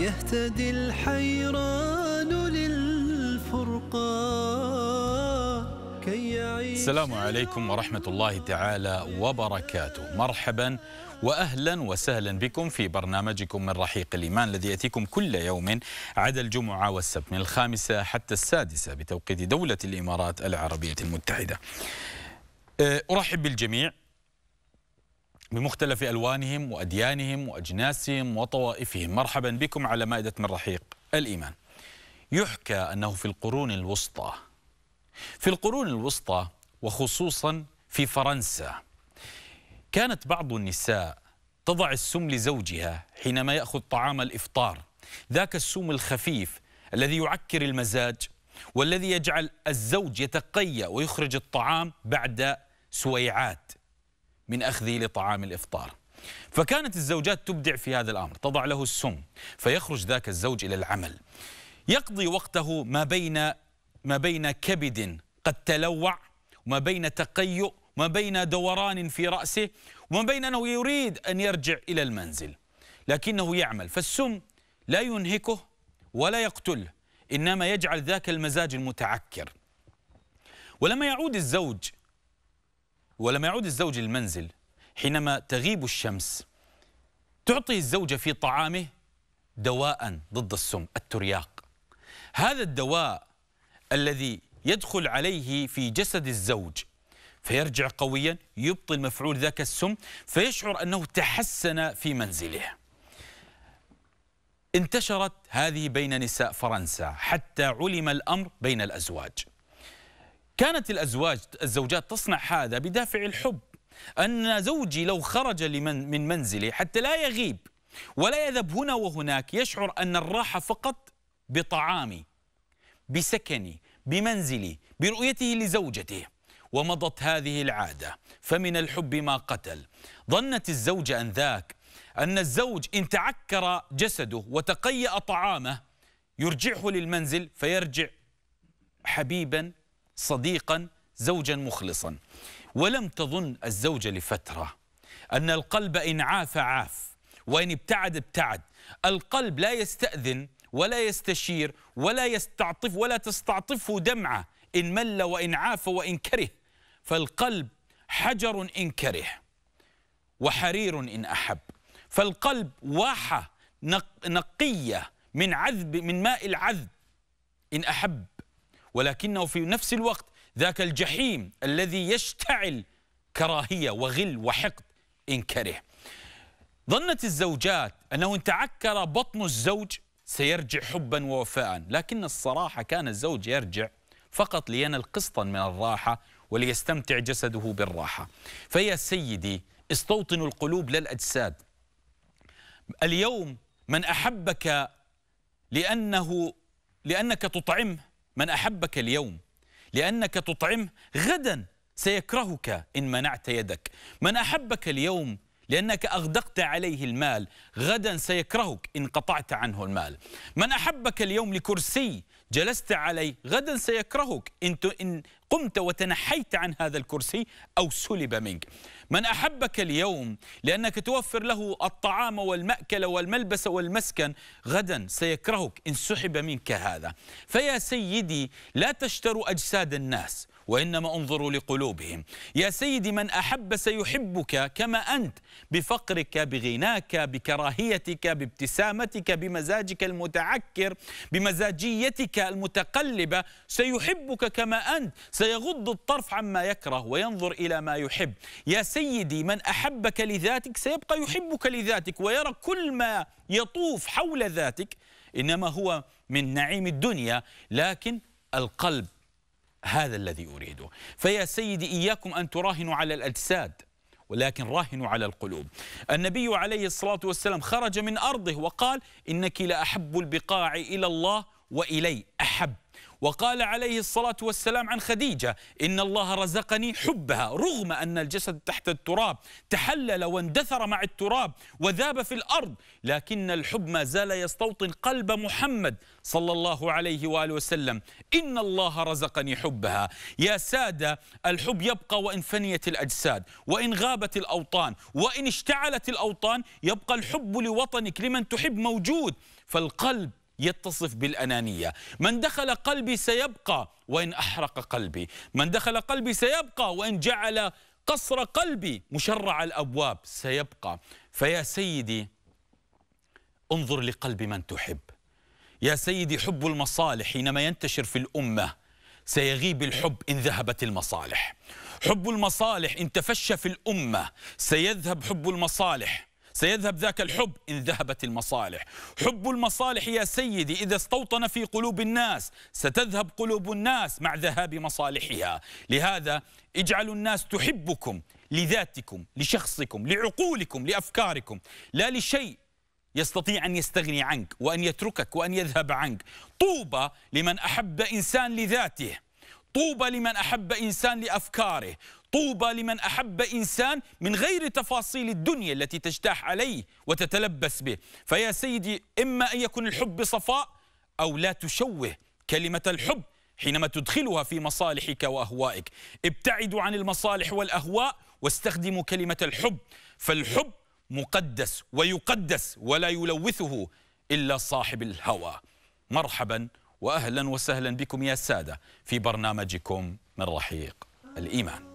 يهتدي الحيران للفرقان كي يعيش. السلام عليكم ورحمة الله تعالى وبركاته، مرحبا وأهلا وسهلا بكم في برنامجكم من رحيق الإيمان الذي يأتيكم كل يوم عدا الجمعة والسبت من 5 حتى 6 بتوقيت دولة الإمارات العربية المتحدة. أرحب بالجميع بمختلف ألوانهم وأديانهم وأجناسهم وطوائفهم، مرحبا بكم على مائدة من رحيق الإيمان. يحكى أنه في القرون الوسطى وخصوصا في فرنسا كانت بعض النساء تضع السم لزوجها حينما يأخذ طعام الإفطار، ذاك السم الخفيف الذي يعكر المزاج والذي يجعل الزوج يتقيأ ويخرج الطعام بعد سويعات من أخذه لطعام الإفطار. فكانت الزوجات تبدع في هذا الأمر، تضع له السم فيخرج ذاك الزوج إلى العمل، يقضي وقته ما بين كبد قد تلوع وما بين تقيؤ وما بين دوران في رأسه وما بين أنه يريد أن يرجع إلى المنزل، لكنه يعمل. فالسم لا ينهكه ولا يقتله، إنما يجعل ذاك المزاج المتعكر. ولما يعود الزوج للمنزل حينما تغيب الشمس تعطي الزوجة في طعامه دواء ضد السم، الترياق. هذا الدواء الذي يدخل عليه في جسد الزوج فيرجع قويا، يبطل مفعول ذاك السم، فيشعر أنه تحسن في منزله. انتشرت هذه بين نساء فرنسا حتى علم الأمر بين الأزواج. كانت الزوجات تصنع هذا بدافع الحب، أن زوجي لو خرج من منزله حتى لا يغيب ولا يذهب هنا وهناك، يشعر أن الراحة فقط بطعامي، بسكني، بمنزلي، برؤيته لزوجته. ومضت هذه العادة، فمن الحب ما قتل. ظنت الزوجة أنذاك أن الزوج إن تعكر جسده وتقيأ طعامه يرجعه للمنزل فيرجع حبيبا صديقا زوجا مخلصا. ولم تظن الزوجة لفترة أن القلب إن عاف عاف وإن ابتعد ابتعد. القلب لا يستأذن ولا يستشير ولا يستعطف ولا تستعطفه دمعة إن مل وإن عاف وإن كره، فالقلب حجر إن كره وحرير إن أحب. فالقلب واحة نقية من عذب، من ماء العذب إن أحب، ولكنه في نفس الوقت ذاك الجحيم الذي يشتعل كراهية وغل وحقد إن كره. ظنت الزوجات أنه إن تعكر بطن الزوج سيرجع حبا ووفاء، لكن الصراحة كان الزوج يرجع فقط لينال قسطا من الراحة وليستمتع جسده بالراحة. فيا سيدي، استوطنوا القلوب لا الأجساد. اليوم من أحبك لأنك تطعمه، من أحبك اليوم لأنك تطعمه غدا سيكرهك إن منعت يدك. من أحبك اليوم لأنك أغدقت عليه المال غدا سيكرهك إن قطعت عنه المال. من أحبك اليوم لكرسي جلست عليه غدا سيكرهك إن قمت وتنحيت عن هذا الكرسي أو سلب منك. من أحبك اليوم لأنك توفر له الطعام والمأكل والملبس والمسكن غدا سيكرهك إن سحب منك هذا. فيا سيدي، لا تشتروا أجساد الناس وإنما انظروا لقلوبهم. يا سيدي، من أحب سيحبك كما أنت، بفقرك، بغناك، بكراهيتك، بابتسامتك، بمزاجك المتعكر، بمزاجيتك المتقلبة، سيحبك كما أنت، سيغض الطرف عما يكره وينظر إلى ما يحب. يا سيدي، من أحبك لذاتك سيبقى يحبك لذاتك ويرى كل ما يطوف حول ذاتك إنما هو من نعيم الدنيا، لكن القلب هذا الذي أريده. فيا سيدي، إياكم أن تراهنوا على الأجساد، ولكن راهنوا على القلوب. النبي عليه الصلاة والسلام خرج من أرضه وقال: إنك لأحب البقاع إلى الله وإلي أحب. وقال عليه الصلاة والسلام عن خديجة: إن الله رزقني حبها رغم أن الجسد تحت التراب تحلل واندثر مع التراب وذاب في الأرض، لكن الحب ما زال يستوطن قلب محمد صلى الله عليه وآله وسلم. إن الله رزقني حبها. يا سادة، الحب يبقى وإن فنيت الأجساد، وإن غابت الأوطان، وإن اشتعلت الأوطان، يبقى الحب لوطنك لمن تحب موجود. فالقلب يتصف بالأنانية. من دخل قلبي سيبقى وإن أحرق قلبي، من دخل قلبي سيبقى وإن جعل قصر قلبي مشرع الأبواب سيبقى. فيا سيدي انظر لقلب من تحب. يا سيدي، حب المصالح حينما ينتشر في الأمة سيغيب الحب إن ذهبت المصالح. حب المصالح إن تفشى في الأمة سيذهب حب المصالح، سيذهب ذاك الحب إن ذهبت المصالح. حب المصالح يا سيدي إذا استوطن في قلوب الناس ستذهب قلوب الناس مع ذهاب مصالحها. لهذا اجعلوا الناس تحبكم لذاتكم، لشخصكم، لعقولكم، لأفكاركم، لا لشيء يستطيع أن يستغني عنك وأن يتركك وأن يذهب عنك. طوبى لمن أحب إنسان لذاته، طوبى لمن أحب إنسان لأفكاره، طوبى لمن أحب إنسان من غير تفاصيل الدنيا التي تجتاح عليه وتتلبس به. فيا سيدي، إما أن يكون الحب صفاء أو لا تشوه كلمة الحب حينما تدخلها في مصالحك وأهوائك. ابتعدوا عن المصالح والأهواء واستخدموا كلمة الحب، فالحب مقدس ويقدس ولا يلوثه إلا صاحب الهوى. مرحبا وأهلا وسهلا بكم يا سادة في برنامجكم من رحيق الإيمان.